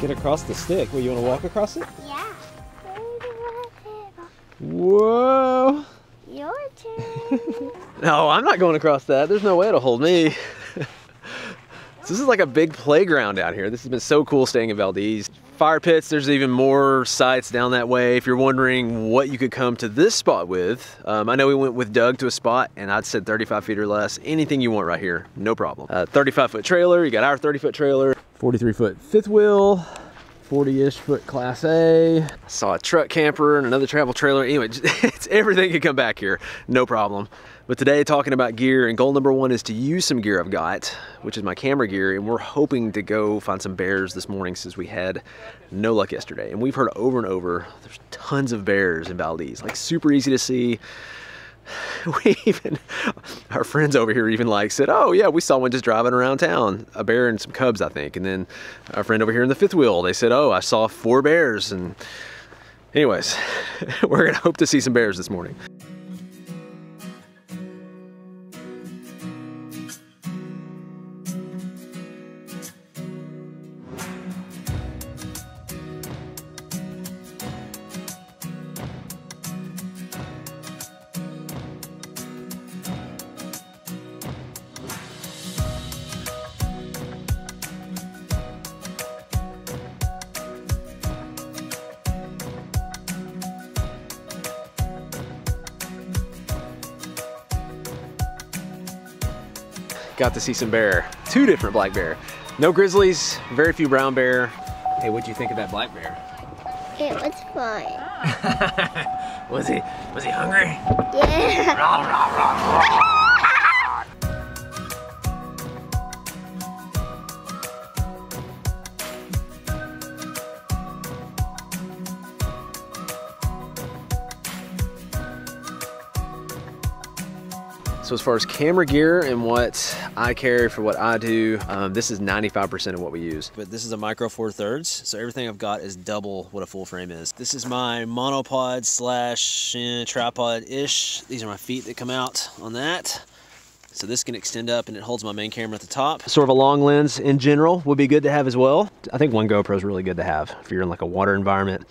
Get across the stick. Well, you want to walk across it? Yeah. Whoa. Your turn. No, I'm not going across that. There's no way it'll hold me. So this is like a big playground out here. This has been so cool staying in Valdez. Fire pits, there's even more sites down that way. If you're wondering what you could come to this spot with, I know we went with Doug to a spot and I'd said 35 feet or less. Anything you want right here, no problem. 35 foot trailer, you got our 30 foot trailer. 43 foot fifth wheel, 40-ish foot class A. I saw a truck camper and another travel trailer. Anyway, it's everything could come back here, no problem. But today, talking about gear, and goal number one is to use some gear I've got, which is my camera gear, and we're hoping to go find some bears this morning since we had no luck yesterday. And we've heard over and over, there's tons of bears in Valdez, like super easy to see. We even, our friends over here even like said, oh yeah, we saw one just driving around town, a bear and some cubs, I think. And then our friend over here in the fifth wheel, they said, oh, I saw 4 bears. And anyways, we're gonna hope to see some bears this morning. Got to see some bear, 2 different black bear. No grizzlies, very few brown bear. Hey, what'd you think of that black bear? It was fun. was he hungry? Yeah. Rah, rah, rah, rah. So as far as camera gear and what I carry for what I do, this is 95% of what we use. But this is a Micro Four Thirds, so everything I've got is double what a full frame is. This is my monopod slash tripod-ish. These are my feet that come out on that. So this can extend up and it holds my main camera at the top. Sort of a long lens in general would be good to have as well. I think 1 GoPro is really good to have if you're in like a water environment.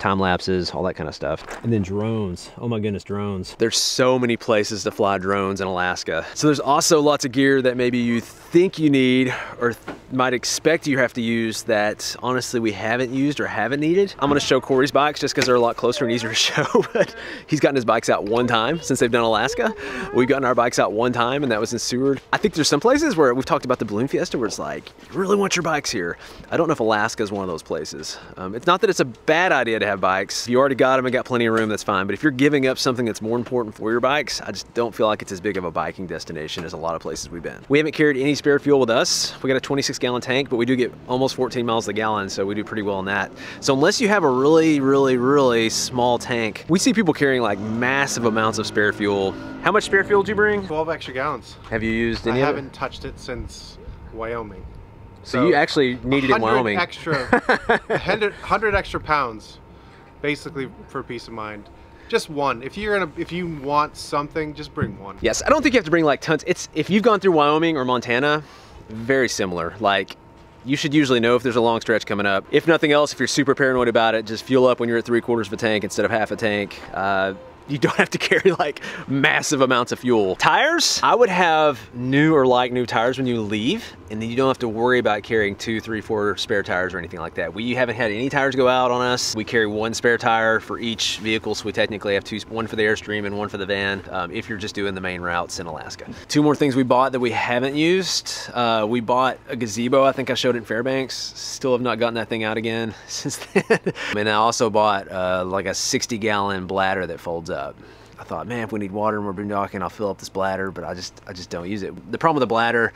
Time lapses, all that kind of stuff. And then drones, oh my goodness, drones. There's so many places to fly drones in Alaska. So there's also lots of gear that maybe you think you need or might expect you have to use that honestly we haven't used or haven't needed. I'm gonna show Corey's bikes just because they're a lot closer and easier to show, but he's gotten his bikes out 1 time since they've done Alaska. We've gotten our bikes out 1 time and that was in Seward. I think there's some places where we've talked about the Balloon Fiesta where it's like, you really want your bikes here. I don't know if Alaska is one of those places. It's not that it's a bad idea to have bikes. If you already got them and got plenty of room, that's fine. But if you're giving up something that's more important for your bikes, I just don't feel like it's as big of a biking destination as a lot of places we've been. We haven't carried any spare fuel with us. We got a 26-gallon tank, but we do get almost 14 miles a gallon, so we do pretty well on that. So unless you have a really, really, really small tank, we see people carrying like massive amounts of spare fuel. How much spare fuel did you bring? 12 extra gallons. Have you used any of it? I haven't touched it since Wyoming. So you actually needed it in Wyoming. 100 extra pounds. Basically for peace of mind. Just 1. If you want something, just bring 1. Yes, I don't think you have to bring like tons. If you've gone through Wyoming or Montana, very similar. Like you should usually know if there's a long stretch coming up. If nothing else, if you're super paranoid about it, just fuel up when you're at 3/4 of a tank instead of half a tank. You don't have to carry like massive amounts of fuel. Tires, I would have new or like new tires when you leave, and then you don't have to worry about carrying 2, 3, 4 spare tires or anything like that. We haven't had any tires go out on us. We carry 1 spare tire for each vehicle, so we technically have 2, 1 for the Airstream and 1 for the van, if you're just doing the main routes in Alaska. 2 more things we bought that we haven't used. We bought a gazebo, I think I showed it in Fairbanks. Still have not gotten that thing out again since then. And I also bought like a 60-gallon bladder that folds up. I thought, man, if we need water and we're boondocking, I'll fill up this bladder, but I just don't use it. The problem with the bladder,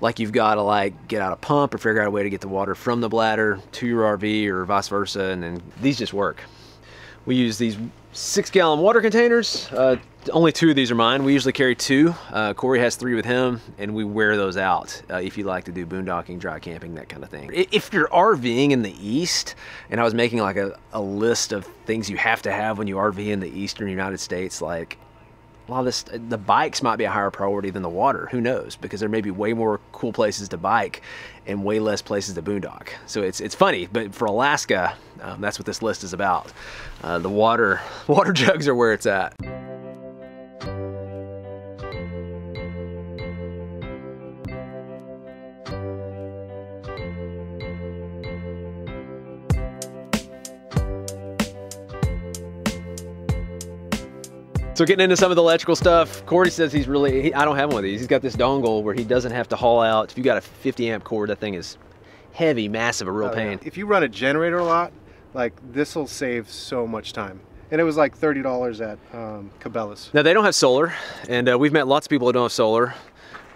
like you've got to like get out a pump or figure out a way to get the water from the bladder to your RV or vice versa, and then these just work. We use these 6-gallon water containers. Only 2 of these are mine. We usually carry 2. Corey has 3 with him, and we wear those out if you like to do boondocking, dry camping, that kind of thing. If you're RVing in the East, and I was making like a list of things you have to have when you RV in the Eastern United States, like a lot of this, the bikes might be a higher priority than the water. Who knows? Because there may be way more cool places to bike and way less places to boondock. So it's funny, but for Alaska, that's what this list is about. The water jugs are where it's at. So getting into some of the electrical stuff, Corey says he's really, I don't have one of these. He's got this dongle where he doesn't have to haul out. If you got a 50 amp cord, that thing is heavy, massive, a real pain. Yeah. If you run a generator a lot, like this'll save so much time. And it was like $30 at Cabela's. Now they don't have solar, and we've met lots of people that don't have solar.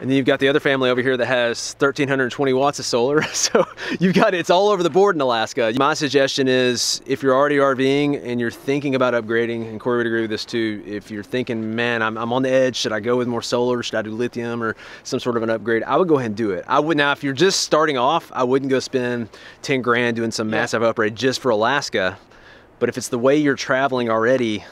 And then you've got the other family over here that has 1,320 watts of solar. So you've got, it's all over the board in Alaska. My suggestion is, if you're already RVing and you're thinking about upgrading, and Corey would agree with this too, if you're thinking, man, I'm on the edge, should I go with more solar? Should I do lithium or some sort of an upgrade? I would go ahead and do it. I would, now if you're just starting off, I wouldn't go spend 10 grand doing some massive upgrade just for Alaska. But if it's the way you're traveling already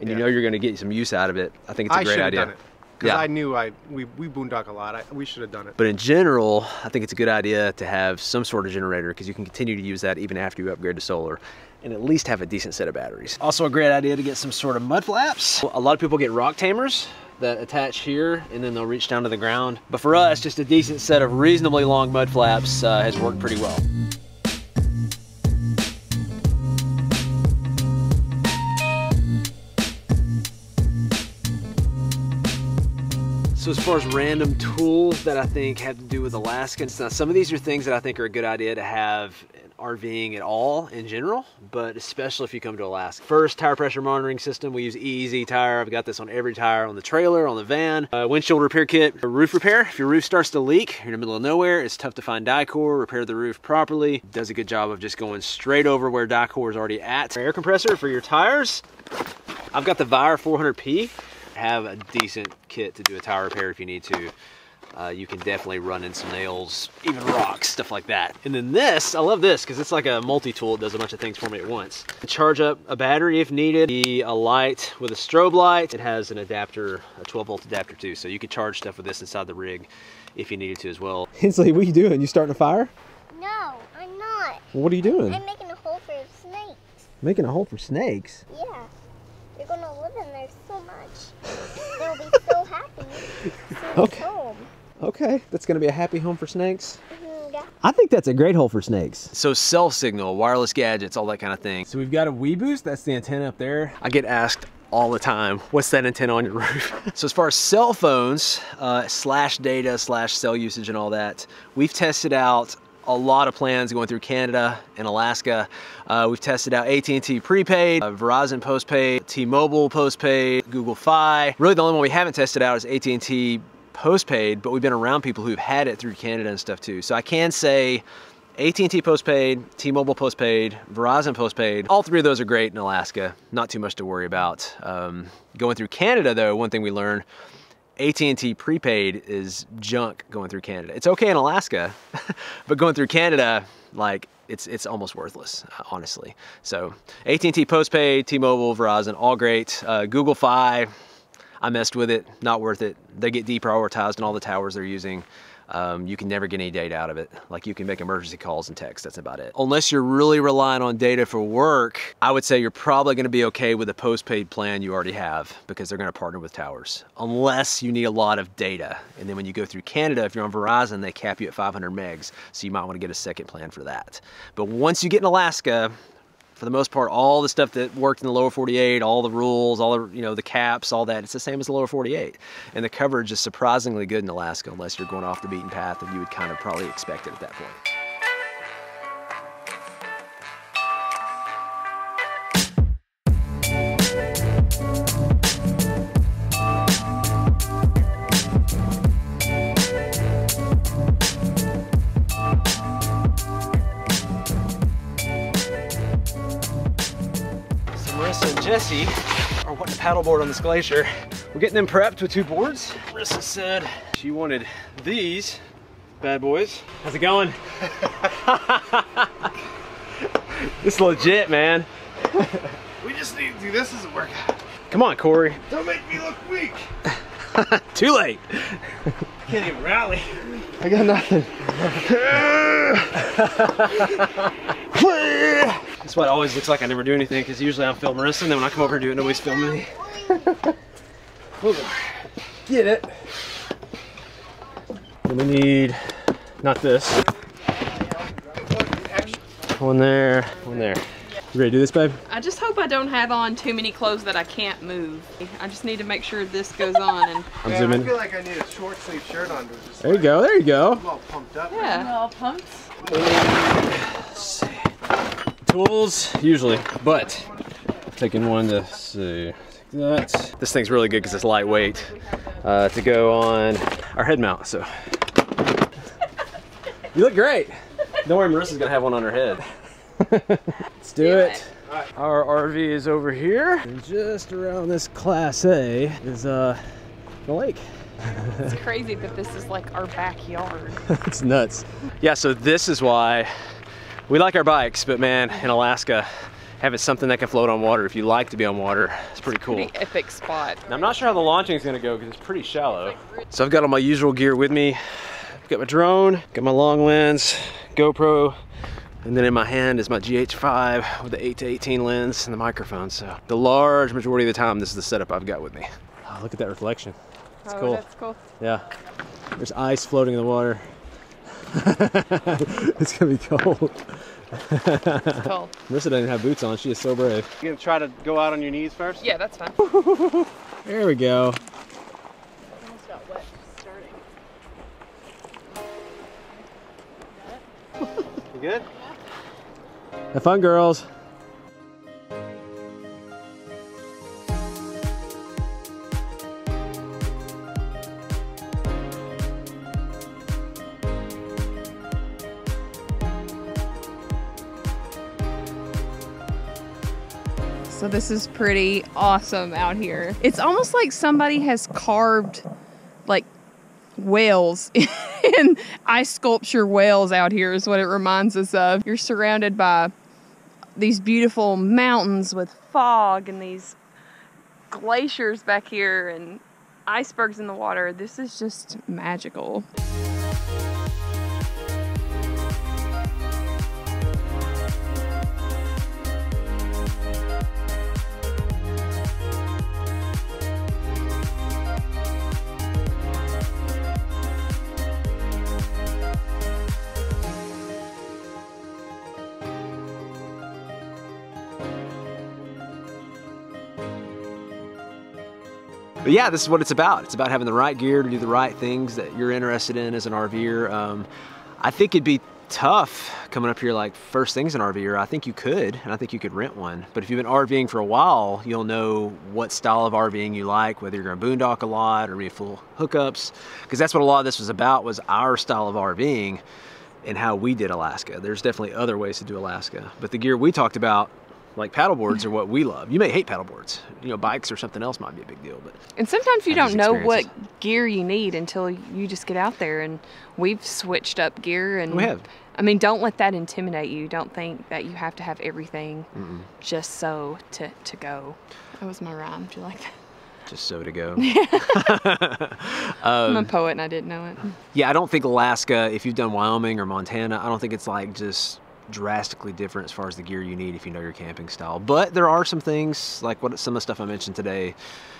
and you know you're gonna get some use out of it, I think it's a great idea. Because I knew we boondock a lot. We should have done it. But in general, I think it's a good idea to have some sort of generator because you can continue to use that even after you upgrade to solar and at least have a decent set of batteries. Also a great idea to get some sort of mud flaps. A lot of people get rock tamers that attach here and then they'll reach down to the ground. But for us, just a decent set of reasonably long mud flaps has worked pretty well. So as far as random tools that I think have to do with Alaskans, now some of these are things that I think are a good idea to have in RVing at all in general, but especially if you come to Alaska. First, tire pressure monitoring system. We use EEZ Tire. I've got this on every tire, on the trailer, on the van. Windshield repair kit, a roof repair. If your roof starts to leak, you're in the middle of nowhere, it's tough to find Dicor, repair the roof properly. Does a good job of just going straight over where Dicor is already at. Air compressor for your tires. I've got the Vyre 400P. Have a decent kit to do a tire repair if you need to. You can definitely run in some nails, even rocks, stuff like that. And then this, I love this because it's like a multi-tool. It does a bunch of things for me at once. Charge up a battery if needed. A light with a strobe light. It has an adapter, a 12 volt adapter too. So you could charge stuff with this inside the rig if you needed to as well. Hensley, what are you doing? You starting a fire? No, I'm not. Well, what are you doing? I'm making a hole for snakes. Making a hole for snakes? Yeah. They're gonna live in there so much. They'll be so happy. Okay. Home. Okay, that's gonna be a happy home for snakes. Yeah. I think that's a great hole for snakes. So cell signal, wireless gadgets, all that kind of thing. So we've got a WeBoost, that's the antenna up there. I get asked all the time, what's that antenna on your roof? So as far as cell phones, slash data, slash cell usage and all that, we've tested out a lot of plans going through Canada and Alaska. We've tested out AT&T prepaid, Verizon postpaid, T-Mobile postpaid, Google Fi. Really the only one we haven't tested out is AT&T postpaid, but we've been around people who've had it through Canada and stuff too. So I can say AT&T postpaid, T-Mobile postpaid, Verizon postpaid, all three of those are great in Alaska. Not too much to worry about. Going through Canada though, one thing we learned, AT&T prepaid is junk going through Canada. It's okay in Alaska, but going through Canada, like it's almost worthless, honestly. So AT&T postpaid, T-Mobile, Verizon, all great. Google Fi, I messed with it, not worth it. They get deprioritized in all the towers they're using. You can never get any data out of it. Like you can make emergency calls and text, that's about it. Unless you're really relying on data for work, I would say you're probably gonna be okay with a postpaid plan you already have because they're gonna partner with towers. Unless you need a lot of data. And then when you go through Canada, if you're on Verizon, they cap you at 500 megs. So you might wanna get a second plan for that. But once you get in Alaska, for the most part, all the stuff that worked in the lower 48, all the rules, all the, you know, the caps, all that, it's the same as the lower 48. And the coverage is surprisingly good in Alaska unless you're going off the beaten path and you would kind of probably expect it at that point. Jesse are wanting to paddleboard on this glacier. We're getting them prepped with two boards. Marissa said she wanted these bad boys. How's it going? This is legit, man. We just need to do this as a workout. Come on, Corey. Don't make me look weak. Too late. I can't even rally. I got nothing. That's why it always looks like I never do anything, because usually I'm filming Marissa, and then when I come over and do it, nobody's filming me. Get it. Then we need, not this. One there, one there. You ready to do this, babe? I just hope I don't have on too many clothes that I can't move. I just need to make sure this goes on. And I'm zooming. I feel like I need a short sleeve shirt on. There you go, there you go. I'm all pumped up. Yeah. I'm all pumped. Let's see. Tools, usually, but taking one to see. That. This thing's really good because it's lightweight to go on our head mount, so. You look great. Don't worry, Marissa's gonna have one on her head. Let's do it. All right. Our RV is over here. And just around this Class A is the lake. It's crazy that this is like our backyard. It's nuts. Yeah, so this is why we like our bikes, but man, in Alaska, having something that can float on water, if you like to be on water, it's pretty cool. Pretty epic spot. Now, I'm not sure how the launching is gonna go because it's pretty shallow. So I've got all my usual gear with me. I've got my drone, got my long lens, GoPro, and then in my hand is my GH5 with the 8-18 lens and the microphone. So the large majority of the time, this is the setup I've got with me. Oh, look at that reflection. It's cool. That's cool. Yeah, there's ice floating in the water. It's gonna be cold. It's cold. Marissa doesn't have boots on. She is so brave. You gonna try to go out on your knees first? Yeah, that's fine. There we go. I almost got wet starting. You good? Yeah. Have fun, girls. So this is pretty awesome out here. It's almost like somebody has carved like whales and ice sculpture whales out here is what it reminds us of. You're surrounded by these beautiful mountains with fog and these glaciers back here and icebergs in the water. This is just magical. But yeah, this is what it's about. It's about having the right gear to do the right things that you're interested in as an RVer. I think it'd be tough coming up here like first things an RVer. I think you could, and I think you could rent one. But if you've been RVing for a while, you'll know what style of RVing you like, whether you're going to boondock a lot or be full hookups, because that's what a lot of this was about, was our style of RVing and how we did Alaska. There's definitely other ways to do Alaska, but the gear we talked about, like paddleboards, are what we love. You may hate paddleboards. You know, bikes or something else might be a big deal. But and sometimes you don't know what gear you need until you just get out there. And we've switched up gear. And we have. I mean, don't let that intimidate you. Don't think that you have to have everything just so to go. That was my rhyme. Do you like that? Just so to go. I'm a poet and I didn't know it. Yeah, I don't think Alaska, if you've done Wyoming or Montana, I don't think it's like just drastically different as far as the gear you need if you know your camping style. But there are some things, like what some of the stuff I mentioned today,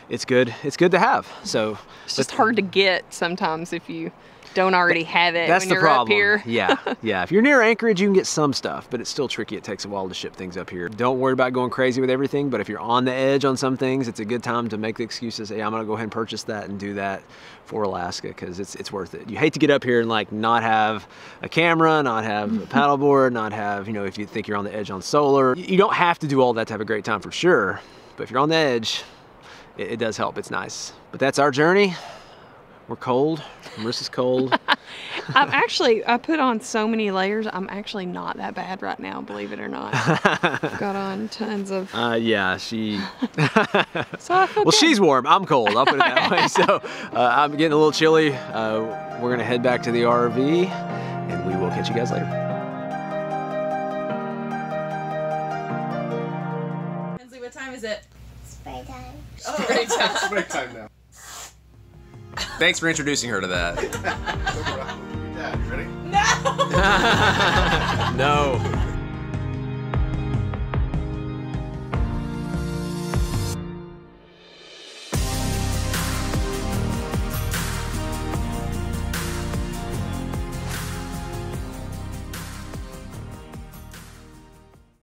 it's good to have. So it's just hard to get sometimes if you don't already have it. That's when you're up here. Yeah. If you're near Anchorage, you can get some stuff, but it's still tricky. It takes a while to ship things up here. Don't worry about going crazy with everything, but if you're on the edge on some things, it's a good time to make the excuses. Hey, I'm gonna go ahead and purchase that and do that for Alaska, because it's worth it. You hate to get up here and like not have a camera, not have a paddleboard, not have, you know, if you think you're on the edge on solar. You don't have to do all that to have a great time for sure, but if you're on the edge, it does help. It's nice. But that's our journey. We're cold. Marissa's cold. I put on so many layers. I'm actually not that bad right now, believe it or not. I've got on tons of. Yeah, she. So I feel well, good. She's warm. I'm cold. I'll put it that way. So I'm getting a little chilly. We're gonna head back to the RV, and we will catch you guys later. Hensley, what time is it? It's bedtime. break time. It's break time now. Thanks for introducing her to that. No problem. Your dad, ready? No! No.